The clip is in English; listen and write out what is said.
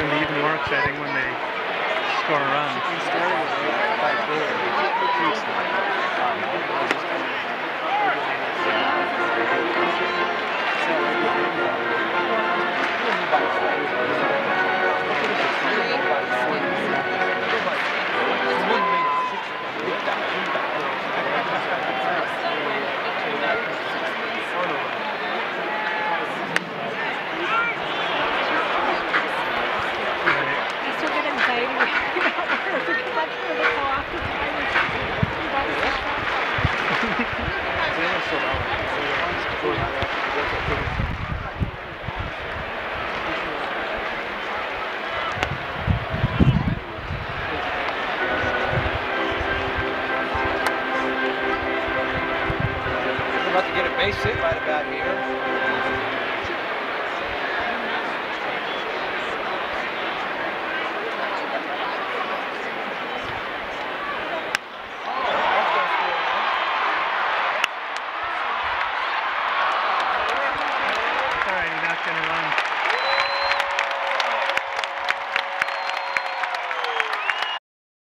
in the even mark setting when they score a run.